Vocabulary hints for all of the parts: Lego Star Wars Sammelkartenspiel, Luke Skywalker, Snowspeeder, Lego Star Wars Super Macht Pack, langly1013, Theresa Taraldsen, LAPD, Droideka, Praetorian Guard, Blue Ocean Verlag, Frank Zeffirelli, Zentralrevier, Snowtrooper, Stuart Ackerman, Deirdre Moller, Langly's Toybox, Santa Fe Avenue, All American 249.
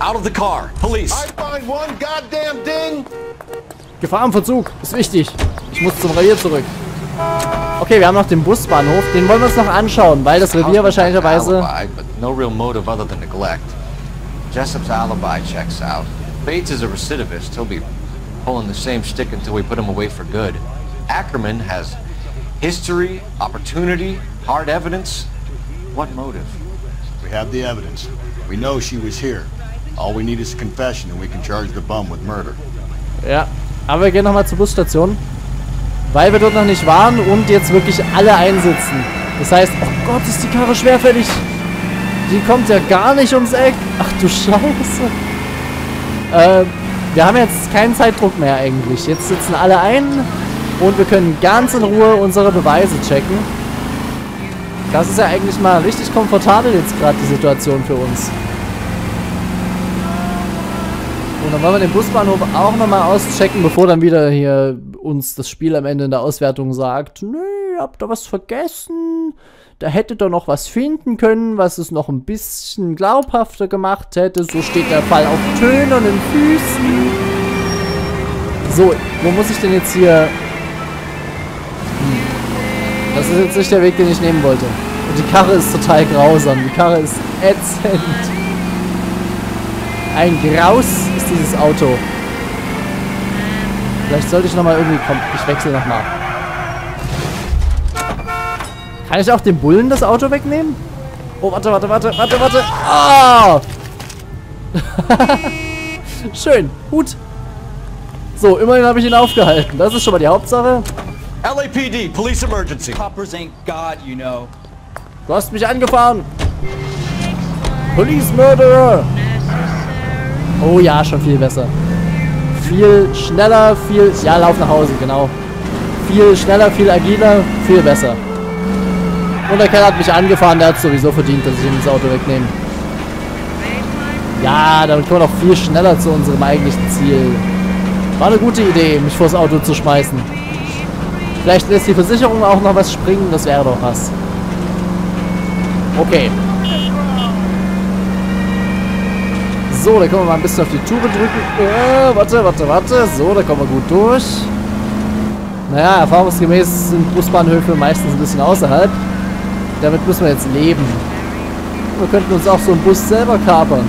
Out of the car. Police. I find one goddamn ding. Gefahr am Verzug. Ist wichtig. Ich muss zum Revier zurück. Okay, wir haben noch den Busbahnhof. Den wollen wir uns noch anschauen, weil das Revier wahrscheinlicherweise... No real motive other than neglect. Jessup's alibi checks out. Bates is a recidivist. He'll be pulling the same stick until we put him away for good. Ackerman has history, opportunity, hard evidence. What motive? We have the evidence. We know she was here. All we need is a confession and we can charge the bum with murder. Ja, aber wir gehen nochmal zur Busstation, weil wir dort noch nicht waren und jetzt wirklich alle einsitzen. Das heißt, oh Gott, ist die Karre schwerfällig. Die kommt ja gar nicht ums Eck. Ach du Scheiße. Wir haben jetzt keinen Zeitdruck mehr eigentlich. Jetzt sitzen alle ein und wir können ganz in Ruhe unsere Beweise checken. Das ist ja eigentlich mal richtig komfortabel jetzt gerade die Situation für uns. Und dann wollen wir den Busbahnhof auch nochmal auschecken, bevor dann wieder hier uns das Spiel am Ende in der Auswertung sagt, nö, habt ihr was vergessen? Da hättet ihr noch was finden können, was es noch ein bisschen glaubhafter gemacht hätte. So steht der Fall auf tönernen Füßen. So, wo muss ich denn jetzt hier... Das ist jetzt nicht der Weg, den ich nehmen wollte. Und die Karre ist total grausam. Die Karre ist ätzend. Ein Graus ist dieses Auto. Vielleicht sollte ich nochmal irgendwie... Komm, ich wechsle nochmal. Kann ich auch dem Bullen das Auto wegnehmen? Oh, warte. Ah! Schön. Gut. So, immerhin habe ich ihn aufgehalten. Das ist schon mal die Hauptsache. LAPD, Police Emergency. Coppers ain't God, you know. Du hast mich angefahren. Police Murderer. Oh ja, schon viel besser. Viel schneller, viel... Ja, lauf nach Hause, genau. Viel schneller, viel agiler, viel besser. Und der Kerl hat mich angefahren, der hat sowieso verdient, dass ich ihm das Auto wegnehme. Ja, damit kommen wir noch viel schneller zu unserem eigentlichen Ziel. War eine gute Idee, mich vors Auto zu schmeißen. Vielleicht lässt die Versicherung auch noch was springen, das wäre doch was. Okay. So, da können wir mal ein bisschen auf die Tube drücken. Warte. So, da kommen wir gut durch. Naja, erfahrungsgemäß sind Busbahnhöfe meistens ein bisschen außerhalb. Damit müssen wir jetzt leben. Wir könnten uns auch so einen Bus selber kapern.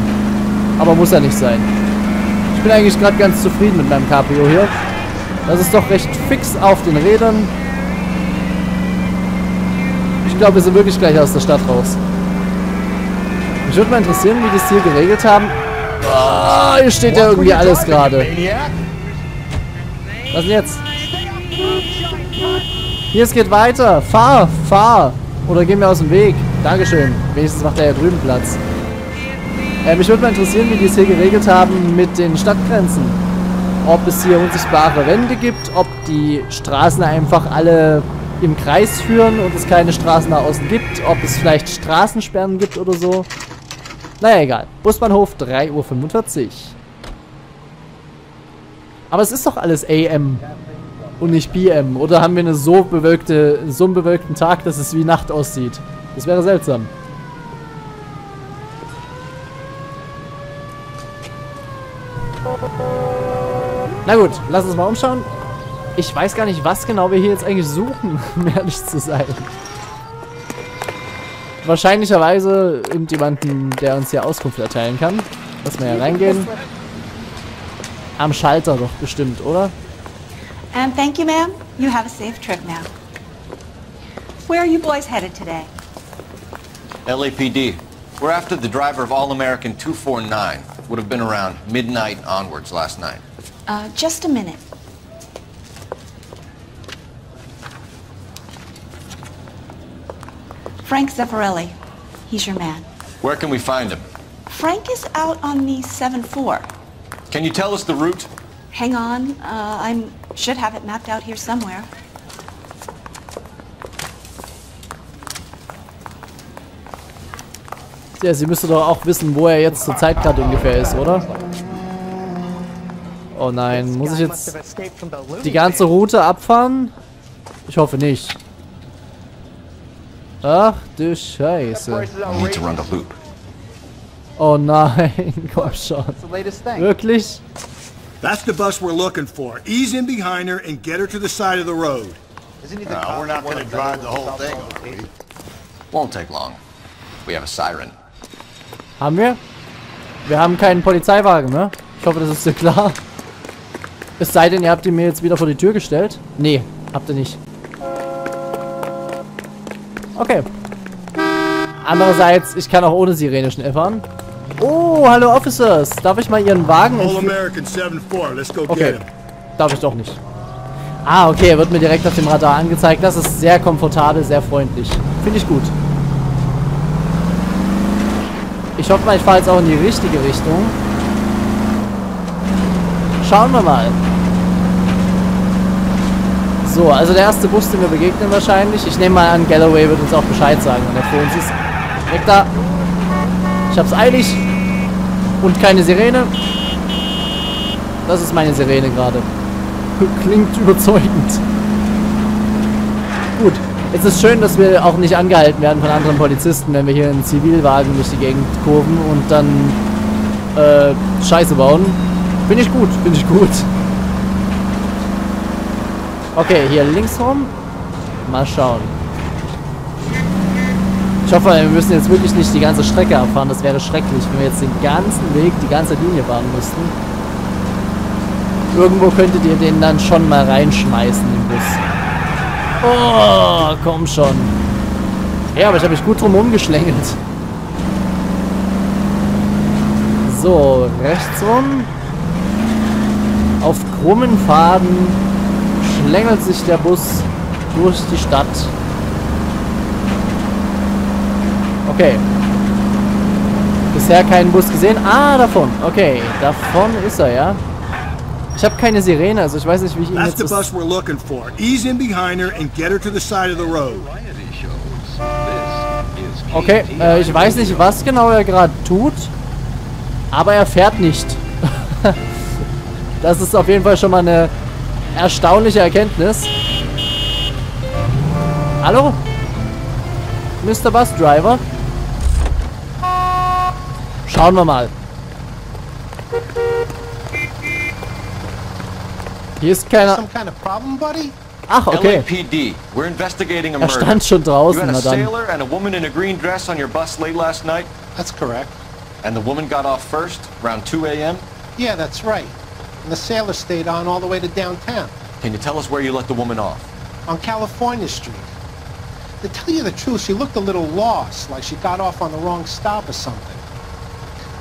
Aber muss ja nicht sein. Ich bin eigentlich gerade ganz zufrieden mit meinem Cabrio hier. Das ist doch recht fix auf den Rädern. Ich glaube, wir sind wirklich gleich aus der Stadt raus. Mich würde mal interessieren, wie die es hier geregelt haben. Oh, hier steht ja irgendwie alles gerade. Was denn jetzt? Hier, es geht weiter. Fahr. Oder geh mir aus dem Weg. Dankeschön. Wenigstens macht er ja drüben Platz. Mich würde mal interessieren, wie die es hier geregelt haben mit den Stadtgrenzen. Ob es hier unsichtbare Wände gibt, ob die Straßen einfach alle im Kreis führen und es keine Straßen nach außen gibt, ob es vielleicht Straßensperren gibt oder so. Naja, egal. Busbahnhof, 3:45 Uhr. Aber es ist doch alles AM und nicht PM. Oder haben wir eine so einen bewölkten Tag, dass es wie Nacht aussieht? Das wäre seltsam. Na gut, lass uns mal umschauen. Ich weiß gar nicht, was genau wir hier jetzt eigentlich suchen, um ehrlich zu sein. Wahrscheinlicherweise irgendjemanden, der uns hier Auskunft erteilen kann. Lass mal hier reingehen. Am Schalter doch bestimmt, oder? Thank you, ma'am. You have a safe trip now. Where are you boys headed today? LAPD. We're after the driver of All American 249. Would have been around midnight onwards last night. Just a minute. Frank Zeffirelli. He's your man. Where can we find him? Frank is out on the 7-4. Can you tell us the route? Hang on. I should have it mapped out here somewhere. Ja, sie müsste doch auch wissen, wo er jetzt zur Zeit gerade ungefähr ist, oder? Oh nein, muss ich jetzt die ganze Route abfahren? Ich hoffe nicht. Ach du Scheiße. Oh nein, komm schon. Wirklich? That's the bus we're looking for. Ease in behind her and get her to the side of the road. We're not going to drive the whole thing. Won't take long. We have a siren. Haben wir? Wir haben keinen Polizeiwagen, ne? Ich hoffe, das ist dir klar. Es sei denn, ihr habt ihn mir jetzt wieder vor die Tür gestellt. Nee, habt ihr nicht. Okay. Andererseits, ich kann auch ohne Sirene schnell fahren. Oh, hallo Officers. Darf ich mal Ihren Wagen... All American 7-4, let's go get him. Darf ich doch nicht. Ah, okay, er wird mir direkt auf dem Radar angezeigt. Das ist sehr komfortabel, sehr freundlich. Finde ich gut. Ich hoffe mal, ich fahre jetzt auch in die richtige Richtung. Schauen wir mal. So, also der erste Bus, den wir begegnen wahrscheinlich. Ich nehme mal an, Galloway wird uns auch Bescheid sagen, wenn er vor uns ist. Direkt da. Ich hab's eilig. Und keine Sirene. Das ist meine Sirene gerade. Klingt überzeugend. Gut. Es ist schön, dass wir auch nicht angehalten werden von anderen Polizisten, wenn wir hier in Zivilwagen durch die Gegend kurven und dann Scheiße bauen. Finde ich gut, finde ich gut. Okay, hier links rum. Mal schauen. Ich hoffe, wir müssen jetzt wirklich nicht die ganze Strecke abfahren. Das wäre schrecklich, wenn wir jetzt den ganzen Weg, die ganze Linie fahren müssten. Irgendwo könntet ihr den dann schon mal reinschmeißen, den Bus. Oh, komm schon. Ja, aber ich habe mich gut drum umgeschlängelt. So, rechts rum. Auf krummen Faden schlängelt sich der Bus durch die Stadt. Okay. Bisher keinen Bus gesehen. Ah, davon. Okay, davon ist er, ja. Ich habe keine Sirene, also ich weiß nicht, wie ich ihn jetzt... Das ist der Bus, den wir suchen. Ease in behind her and get her to the side of the road. Okay, ich weiß nicht, was genau er gerade tut, aber er fährt nicht. Das ist auf jeden Fall schon mal eine erstaunliche Erkenntnis. Hallo? Mr. Bus Driver? Schauen wir mal. Hier ist keiner. Ach, okay. LAPD. We're investigating a murder. Er stand schon draußen, na dann. You had a sailor and a woman in a green dress on your bus late last night? That's correct. And the woman got off first, around 2 a.m.? Yeah, that's right. And the sailor stayed on all the way to downtown. Can you tell us where you let the woman off? On California Street. To tell you the truth, she looked a little lost, like she got off on the wrong stop or something.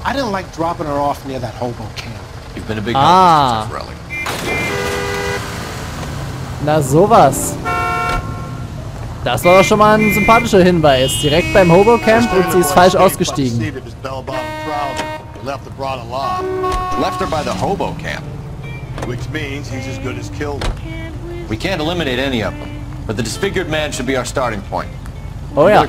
I didn't like dropping her off near that hobo camp. You've been a big help, Mr. Zeffirelli. Na sowas. Das war doch schon mal ein sympathischer Hinweis. Direkt beim Hobo Camp und sie ist falsch ausgestiegen. Left her by the Hobo Camp. Which means he's as good as killed. We can't eliminate any of them, but the disfigured man should be our starting point. Oh ja.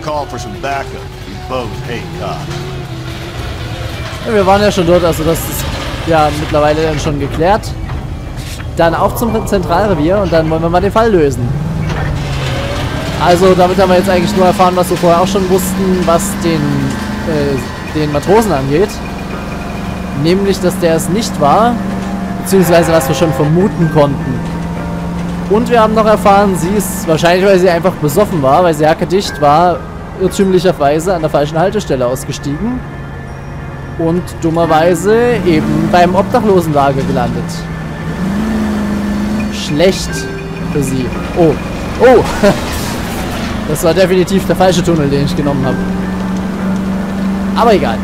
Ja, wir waren ja schon dort, also das ist ja mittlerweile dann schon geklärt. Dann auf zum Zentralrevier und dann wollen wir mal den Fall lösen. Also damit haben wir jetzt eigentlich nur erfahren, was wir vorher auch schon wussten, was den Matrosen angeht. Nämlich, dass der es nicht war, beziehungsweise was wir schon vermuten konnten. Und wir haben noch erfahren, sie ist wahrscheinlich, weil sie einfach besoffen war, weil sie hackedicht war, irrtümlicherweise an der falschen Haltestelle ausgestiegen und dummerweise eben beim Obdachlosenlager gelandet. Schlecht für sie. Oh. Oh. Das war definitiv der falsche Tunnel, den ich genommen habe. Aber egal.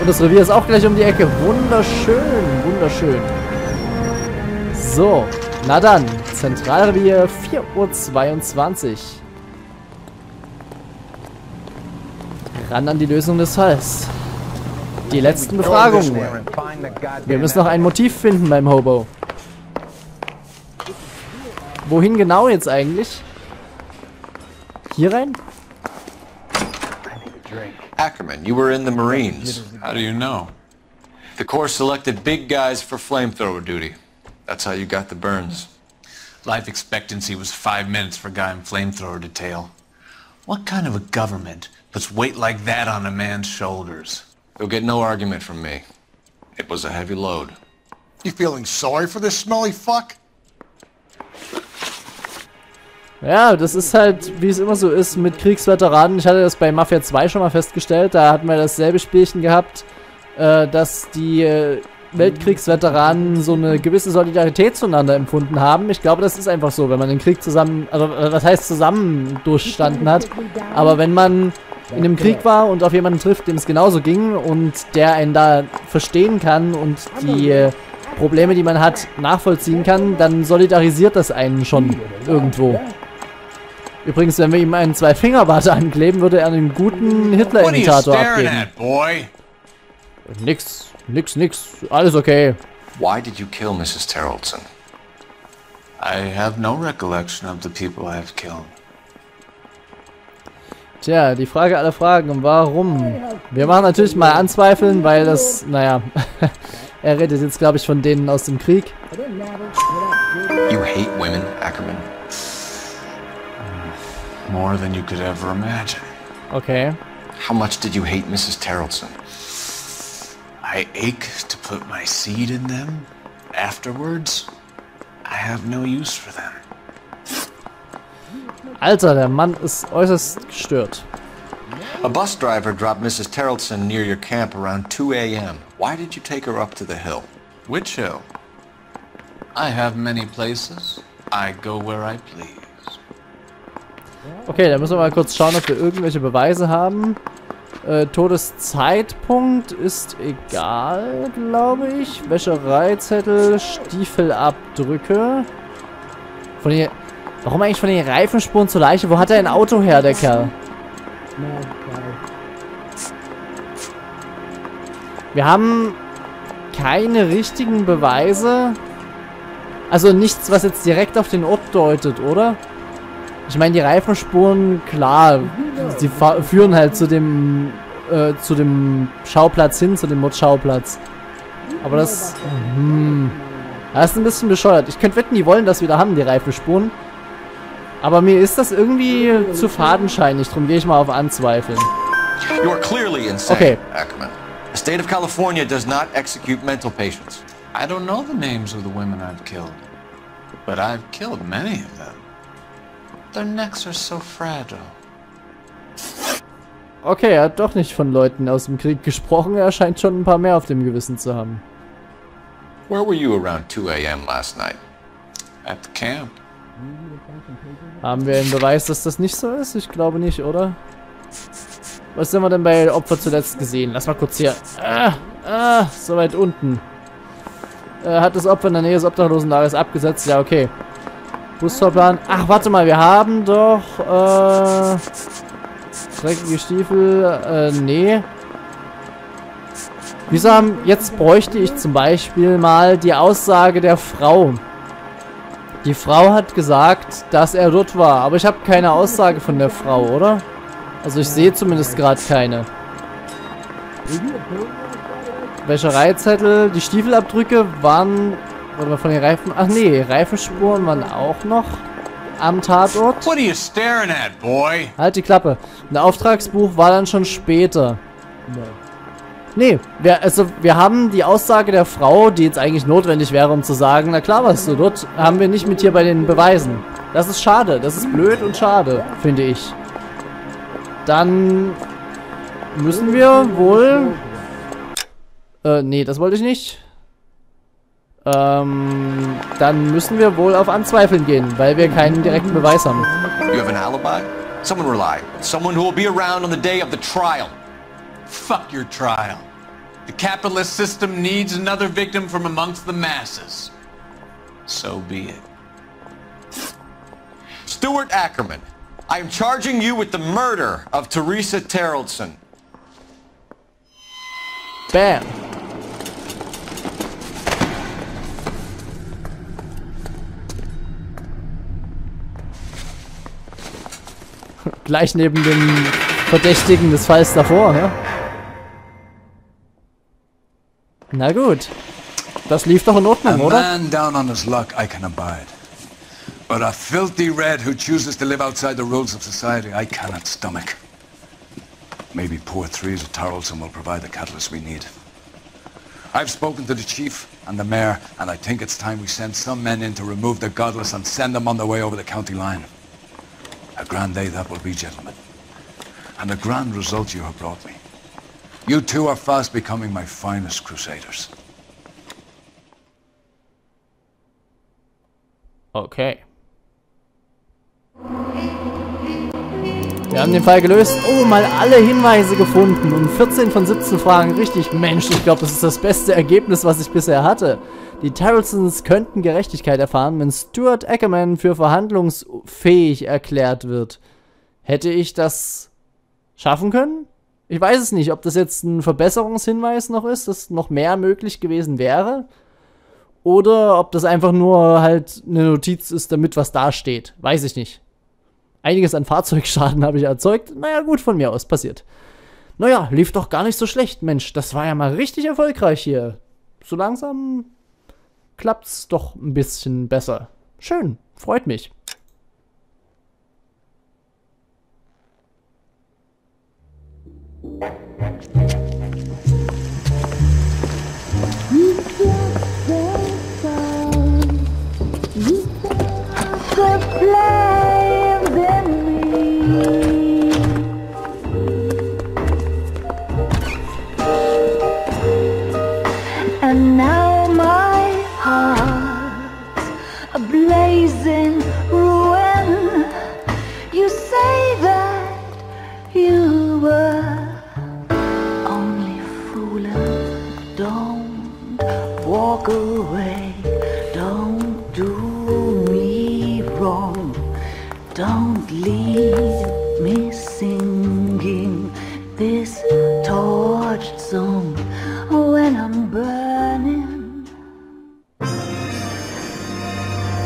Und das Revier ist auch gleich um die Ecke. Wunderschön. Wunderschön. So. Na dann. Zentralrevier 4:22 Uhr. Ran an die Lösung des Falls. Die letzten Befragungen. Wir müssen noch ein Motiv finden beim Hobo. Wohin genau jetzt eigentlich? Hier rein? Ackerman, you were in the Marines. How do you know? The Corps selected big guys for flamethrower duty. That's how you got the burns. Life expectancy was 5 minutes for a guy in flamethrower detail. What kind of a government Puts weight like that on a man's shoulders. You'll get no argument from me. It was a heavy load. You feeling sorry for this smelly fuck? Ja, das ist halt, wie es immer so ist mit Kriegsveteranen. Ich hatte das bei Mafia 2 schon mal festgestellt. Da hatten wir dasselbe Spielchen gehabt, dass die Weltkriegsveteranen so eine gewisse Solidarität zueinander empfunden haben. Ich glaube, das ist einfach so, wenn man den Krieg zusammen, also was heißt zusammen durchstanden hat. Aber wenn man in einem Krieg war und auf jemanden trifft, dem es genauso ging und der einen da verstehen kann und die Probleme, die man hat, nachvollziehen kann, dann solidarisiert das einen schon irgendwo. Übrigens, wenn wir ihm einen 2-Finger-Bart ankleben, würde er einen guten Hitler-Imitator abgeben. Nix. Alles okay. Why did you kill Mrs. Taraldsen? I have no recollection of the people I have killed. Tja, die Frage aller Fragen, warum? Wir machen natürlich mal anzweifeln, weil das, naja, er redet jetzt, glaube ich, von denen aus dem Krieg. You hate women, Ackerman. More than you could ever imagine. Okay. How much did you hate Mrs. Taraldsen? I ache to put my seed in them. Afterwards, I have no use for them. Alter, der Mann ist äußerst gestört. A bus driver dropped Mrs. Taraldsen near your camp around 2 a.m. Why did you take her up to the hill? Which hill? I have many places. I go where I please. Okay, da müssen wir mal kurz schauen, ob wir irgendwelche Beweise haben. Todeszeitpunkt ist egal, glaube ich. Wäschereizettel, Stiefelabdrücke. Von hier. Warum eigentlich von den Reifenspuren zur Leiche? Wo hat er ein Auto her, der Kerl? Wir haben keine richtigen Beweise. Also nichts, was jetzt direkt auf den Ort deutet, oder? Ich meine, die Reifenspuren, klar, die führen halt zu dem Schauplatz hin, zu dem Mordschauplatz. Aber das, das ist ein bisschen bescheuert. Ich könnte wetten, die wollen das wieder haben, die Reifenspuren. Aber mir ist das irgendwie zu fadenscheinig. Drum gehe ich mal auf Anzweifeln. You're clearly insane, okay. Ackerman. The state of California does not execute mental patients. I don't know the names of the women I've killed, but I've killed many of them. Their necks are so fragile. Okay, er hat doch nicht von Leuten aus dem Krieg gesprochen. Er scheint schon ein paar mehr auf dem Gewissen zu haben. Where were you around 2 a.m. last night? At the camp. Haben wir einen Beweis, dass das nicht so ist? Ich glaube nicht, oder? Was haben wir denn bei Opfer zuletzt gesehen? Lass mal kurz hier. So weit unten. Hat das Opfer in der Nähe des Obdachlosenlagers abgesetzt? Ja, okay. Busfahrplan. Ach, warte mal, wir haben doch, dreckige Stiefel, nee. Wieso haben, jetzt bräuchte ich zum Beispiel mal die Aussage der Frau. Die Frau hat gesagt, dass er dort war, aber ich habe keine Aussage von der Frau, oder? Also ich sehe zumindest gerade keine. Wäschereizettel, die Stiefelabdrücke waren... Oder von den Reifen... Ach nee, Reifenspuren waren auch noch am Tatort. Halt die Klappe. Ein Auftragsbuch war dann schon später. Nee, wir haben die Aussage der Frau, die jetzt eigentlich notwendig wäre, um zu sagen, na klar warst du dort, haben wir nicht mit hier bei den Beweisen. Das ist schade, das ist blöd und schade, finde ich. Dann müssen wir wohl... nee, das wollte ich nicht. Dann müssen wir wohl auf Anzweifeln gehen, weil wir keinen direkten Beweis haben. You have an alibi? Someone reliable. Someone who will be around on the day of the trial. Fuck your trial. The capitalist system needs another victim from amongst the masses. So be it. Stuart Ackerman, I am charging you with the murder of Theresa Taraldsen. Bam. Gleich neben dem Verdächtigen des Falls davor, ja? Na gut. Das lief doch in Ordnung, oder? A man down on his luck I can abide. But a filthy red who chooses to live outside the rules of society I cannot stomach. Maybe poor Theresa Taraldsen will provide the catalyst we need. I've spoken to the chief and the mayor, and I think it's time we send some men in to remove the godless and send them on their way over the county line. A grand day that will be, gentlemen. And a grand result you have brought me. You two are fast becoming my finest crusaders. Okay. Wir haben den Fall gelöst. Oh, mal alle Hinweise gefunden. Und 14 von 17 Fragen richtig. Mensch, ich glaube, das ist das beste Ergebnis, was ich bisher hatte. Die Taraldsens könnten Gerechtigkeit erfahren, wenn Stuart Ackerman für verhandlungsfähig erklärt wird. Hätte ich das schaffen können? Ich weiß es nicht, ob das jetzt ein Verbesserungshinweis noch ist, dass noch mehr möglich gewesen wäre. Oder ob das einfach nur halt eine Notiz ist, damit was dasteht. Weiß ich nicht. Einiges an Fahrzeugschaden habe ich erzeugt. Naja, gut, von mir aus, passiert. Naja, lief doch gar nicht so schlecht, Mensch. Das war ja mal richtig erfolgreich hier. So langsam klappt's doch ein bisschen besser. Schön, freut mich.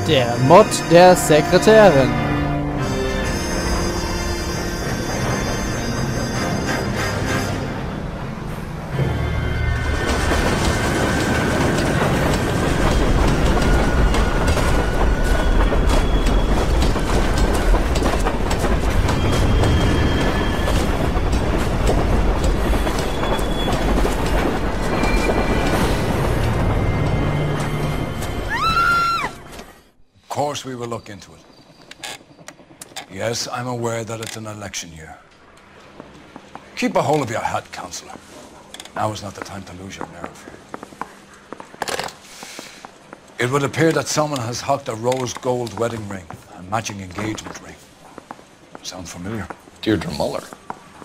Der Mord der Sekretärin. We will look into it. Yes, I'm aware that it's an election year. Keep a hold of your hat, Counselor. Now is not the time to lose your nerve. It would appear that someone has hawked a rose-gold wedding ring, a matching engagement ring. Sound familiar? Deirdre Moller.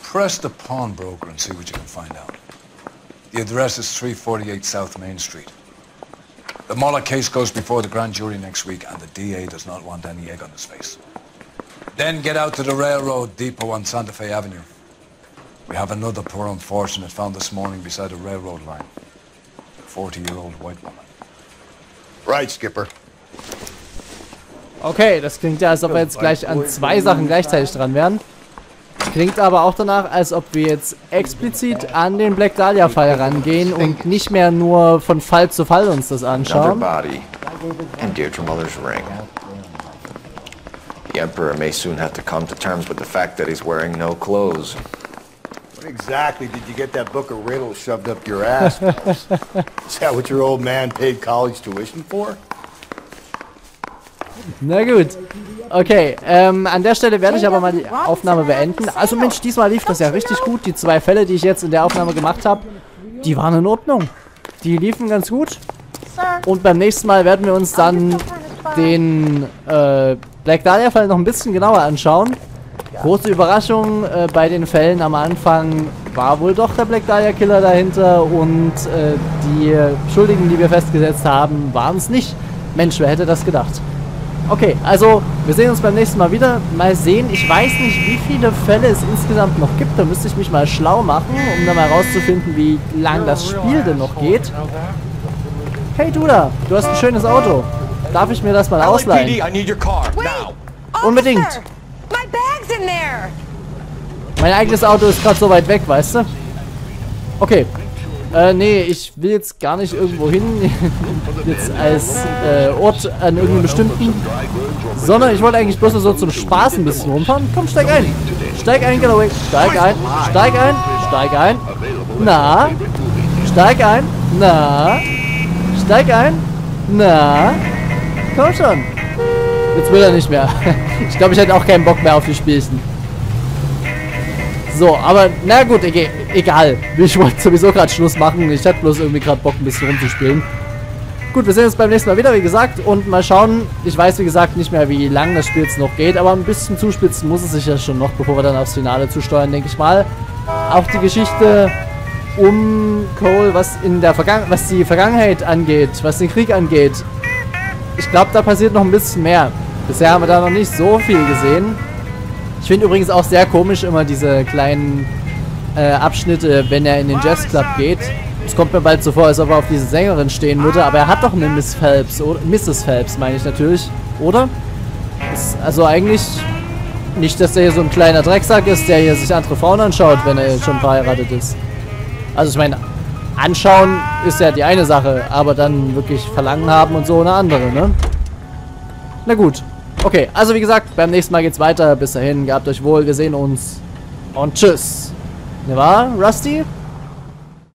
Press the pawnbroker and see what you can find out. The address is 348 South Main Street. The Moller case goes before the grand jury next week, and the DA does not want any egg on his face. Then get out to the railroad depot on Santa Fe Avenue. We have another poor unfortunate found this morning beside a railroad line. A 40-year-old white woman. Right, Skipper. Okay, das klingt ja, als ob wir jetzt gleich an zwei Sachen gleichzeitig dran wären. Klingt aber auch danach, als ob wir jetzt explizit an den Black Dahlia-Fall rangehen und nicht mehr nur von Fall zu Fall uns das anschauen. And Deirdre Muller's ring. The Emperor may soon have to come to terms with the fact that he's wearing no clothes. What exactly did you get that book of riddles shoved up your ass? Is that what your old man paid college tuition for? Na gut. Okay, an der Stelle werde ich aber mal die Aufnahme beenden. Also Mensch, diesmal lief das ja richtig gut. Die zwei Fälle, die ich jetzt in der Aufnahme gemacht habe, die waren in Ordnung. Die liefen ganz gut. Und beim nächsten Mal werden wir uns dann den Black Dahlia-Fall noch ein bisschen genauer anschauen. Große Überraschung bei den Fällen am Anfang war wohl doch der Black Dahlia-Killer dahinter und die Schuldigen, die wir festgesetzt haben, waren es nicht. Mensch, wer hätte das gedacht? Okay, also wir sehen uns beim nächsten Mal wieder. Mal sehen, ich weiß nicht, wie viele Fälle es insgesamt noch gibt. Da müsste ich mich mal schlau machen, um dann mal rauszufinden, wie lang das Spiel denn noch geht. Hey du da, du hast ein schönes Auto. Darf ich mir das mal ausleihen? Unbedingt. Mein eigenes Auto ist gerade so weit weg, weißt du? Okay. Nee, ich will jetzt gar nicht irgendwo hin, jetzt als Ort an irgendeinem bestimmten, sondern ich wollte eigentlich bloß so zum Spaß ein bisschen rumfahren. Komm, steig ein! Steig ein, Galloway. Steig ein. Steig ein. Steig ein. Na. Steig ein. Na. Steig ein. Na. Komm schon. Jetzt will er nicht mehr. Ich glaube, ich hätte auch keinen Bock mehr auf die Spielchen. So, aber na gut, egal. Ich wollte sowieso gerade Schluss machen. Ich hatte bloß irgendwie gerade Bock, ein bisschen rumzuspielen. Gut, wir sehen uns beim nächsten Mal wieder, wie gesagt. Und mal schauen, ich weiß wie gesagt nicht mehr, wie lang das Spiel jetzt noch geht. Aber ein bisschen zuspitzen muss es sich ja schon noch, bevor wir dann aufs Finale zusteuern, denke ich mal. Auch die Geschichte um Cole, was die Vergangenheit angeht, was den Krieg angeht. Ich glaube, da passiert noch ein bisschen mehr. Bisher haben wir da noch nicht so viel gesehen. Ich finde übrigens auch sehr komisch immer diese kleinen Abschnitte, wenn er in den Jazz Club geht. Es kommt mir bald so vor, als ob er auf diese Sängerin stehen würde, aber er hat doch eine Miss Phelps, oder? Mrs. Phelps meine ich natürlich, oder? Ist also eigentlich nicht, dass der hier so ein kleiner Drecksack ist, der hier sich andere Frauen anschaut, wenn er schon verheiratet ist. Also ich meine, anschauen ist ja die eine Sache, aber dann wirklich Verlangen haben und so eine andere, ne? Na gut. Okay, also wie gesagt, beim nächsten Mal geht's weiter. Bis dahin, gehabt euch wohl, wir sehen uns und tschüss. Ne wahr, Rusty?